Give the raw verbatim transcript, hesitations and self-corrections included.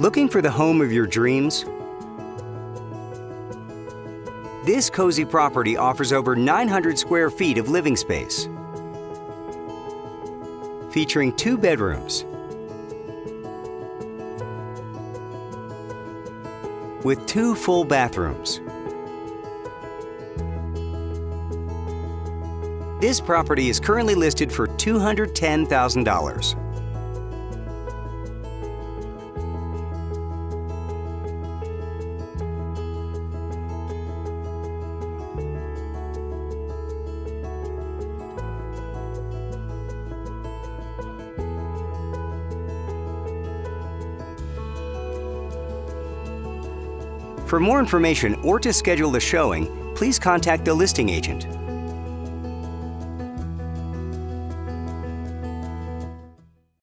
Looking for the home of your dreams? This cozy property offers over nine hundred square feet of living space, featuring two bedrooms with two full bathrooms. This property is currently listed for two hundred ten thousand dollars. For more information or to schedule a showing, please contact the listing agent.